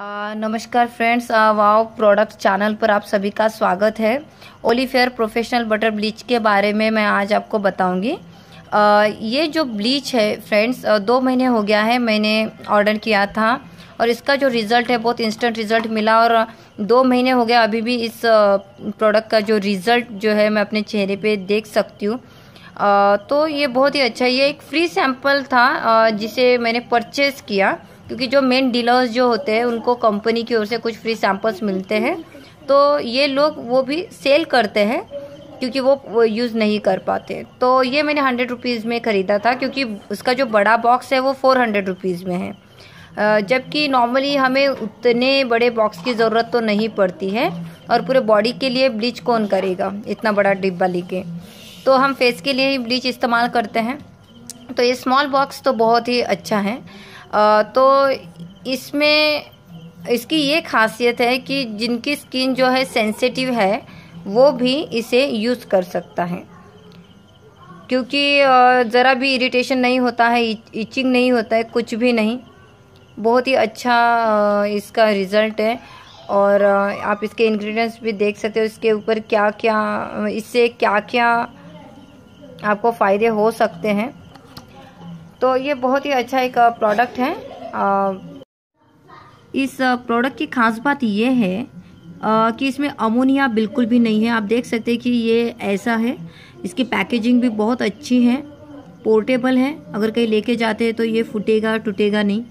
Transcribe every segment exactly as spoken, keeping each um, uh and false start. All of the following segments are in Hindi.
आ, नमस्कार फ्रेंड्स, वाओ प्रोडक्ट चैनल पर आप सभी का स्वागत है। ओलिफेयर प्रोफेशनल बटर ब्लीच के बारे में मैं आज आपको बताऊंगी। आ, ये जो ब्लीच है फ्रेंड्स, दो महीने हो गया है मैंने ऑर्डर किया था और इसका जो रिज़ल्ट है बहुत इंस्टेंट रिज़ल्ट मिला और दो महीने हो गया अभी भी इस प्रोडक्ट का जो रिज़ल्ट जो है मैं अपने चेहरे पर देख सकती हूँ। तो ये बहुत ही अच्छा, ये एक फ्री सैम्पल था जिसे मैंने परचेज़ किया क्योंकि जो मेन डीलर्स जो होते हैं उनको कंपनी की ओर से कुछ फ्री सैम्पल्स मिलते हैं, तो ये लोग वो भी सेल करते हैं क्योंकि वो, वो यूज़ नहीं कर पाते। तो ये मैंने हंड्रेड रुपीज़ में ख़रीदा था क्योंकि उसका जो बड़ा बॉक्स है वो फोर हंड्रेड रुपीज़ में है, जबकि नॉर्मली हमें उतने बड़े बॉक्स की ज़रूरत तो नहीं पड़ती है और पूरे बॉडी के लिए ब्लीच कौन करेगा इतना बड़ा डिब्बा लेके, तो हम फेस के लिए ही ब्लीच इस्तेमाल करते हैं। तो ये स्मॉल बॉक्स तो बहुत ही अच्छा है। आ, तो इसमें इसकी ये खासियत है कि जिनकी स्किन जो है सेंसिटिव है वो भी इसे यूज़ कर सकता है क्योंकि ज़रा भी इरिटेशन नहीं होता है, इचिंग नहीं होता है, कुछ भी नहीं। बहुत ही अच्छा इसका रिज़ल्ट है और आप इसके इंग्रेडिएंट्स भी देख सकते हो, इसके ऊपर क्या क्या, इससे क्या क्या आपको फ़ायदे हो सकते हैं। तो ये बहुत ही अच्छा एक प्रोडक्ट है। इस प्रोडक्ट की खास बात ये है कि इसमें अमोनिया बिल्कुल भी नहीं है। आप देख सकते हैं कि ये ऐसा है, इसकी पैकेजिंग भी बहुत अच्छी है, पोर्टेबल है, अगर कहीं लेके जाते हैं तो ये फूटेगा टूटेगा नहीं।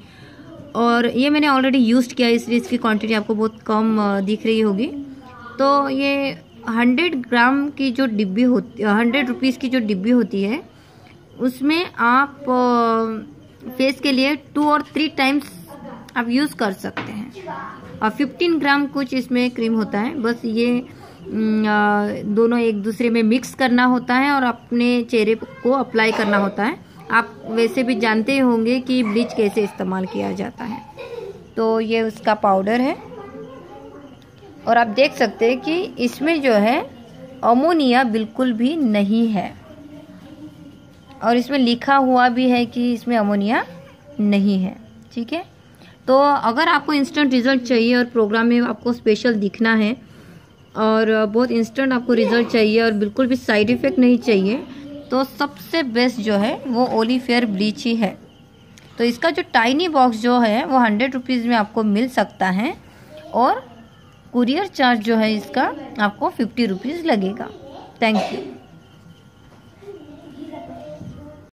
और ये मैंने ऑलरेडी यूज़ किया है इसलिए इसकी क्वांटिटी आपको बहुत कम दिख रही होगी। तो ये हंड्रेड ग्राम की जो डिब्बी होती है, हंड्रेड रुपीज़ की जो डिब्बी होती है उसमें आप फेस के लिए टू और थ्री टाइम्स आप यूज़ कर सकते हैं और फिफ्टीन ग्राम कुछ इसमें क्रीम होता है। बस ये दोनों एक दूसरे में मिक्स करना होता है और अपने चेहरे को अप्लाई करना होता है। आप वैसे भी जानते होंगे कि ब्लीच कैसे इस्तेमाल किया जाता है। तो ये उसका पाउडर है और आप देख सकते हैं कि इसमें जो है अमोनिया बिल्कुल भी नहीं है और इसमें लिखा हुआ भी है कि इसमें अमोनिया नहीं है, ठीक है। तो अगर आपको इंस्टेंट रिज़ल्ट चाहिए और प्रोग्राम में आपको स्पेशल दिखना है और बहुत इंस्टेंट आपको रिज़ल्ट चाहिए और बिल्कुल भी साइड इफ़ेक्ट नहीं चाहिए, तो सबसे बेस्ट जो है वो ओलिफेयर ब्लीच ही है। तो इसका जो टाइनी बॉक्स जो है वो हंड्रेड रुपीज़ में आपको मिल सकता है और कुरियर चार्ज जो है इसका आपको फिफ्टी रुपीज़ लगेगा। Thank you.